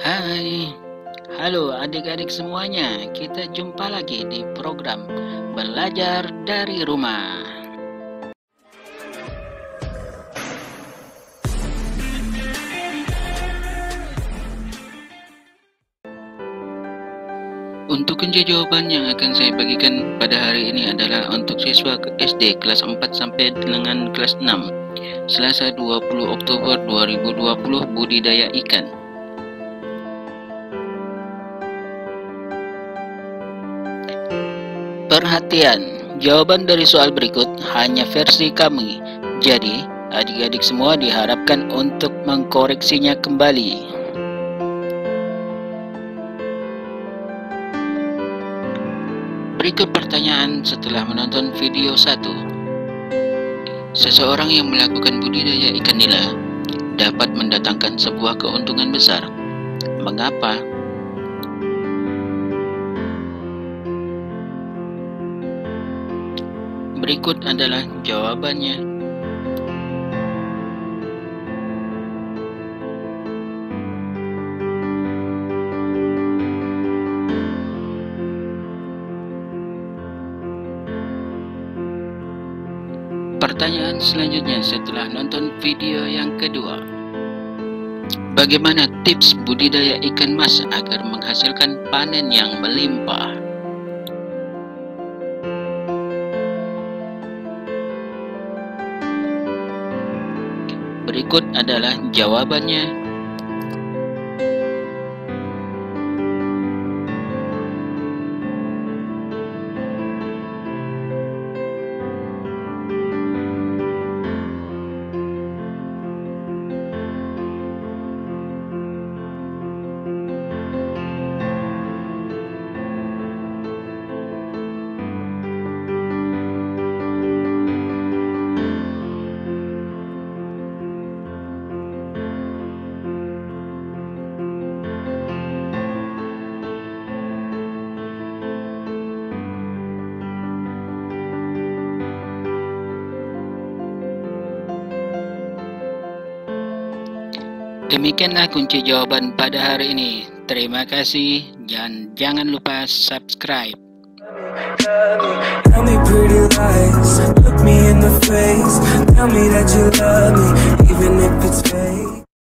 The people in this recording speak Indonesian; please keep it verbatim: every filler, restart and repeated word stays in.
Hai, halo adik-adik semuanya. Kita jumpa lagi di program Belajar dari Rumah. Untuk kunci jawaban yang akan saya bagikan pada hari ini adalah untuk siswa S D kelas empat sampai dengan kelas enam. Selasa dua puluh Oktober dua ribu dua puluh, budidaya ikan. Perhatian, jawaban dari soal berikut hanya versi kami. Jadi, adik-adik semua diharapkan untuk mengkoreksinya kembali. Berikut pertanyaan setelah menonton video satu. Seseorang yang melakukan budidaya ikan nila dapat mendatangkan sebuah keuntungan besar. Mengapa? Berikut adalah jawabannya. Pertanyaan selanjutnya setelah nonton video yang kedua. Bagaimana tips budidaya ikan mas agar menghasilkan panen yang melimpah? Berikut adalah jawabannya. Demikianlah kunci jawaban pada hari ini. Terima kasih dan jangan lupa subscribe.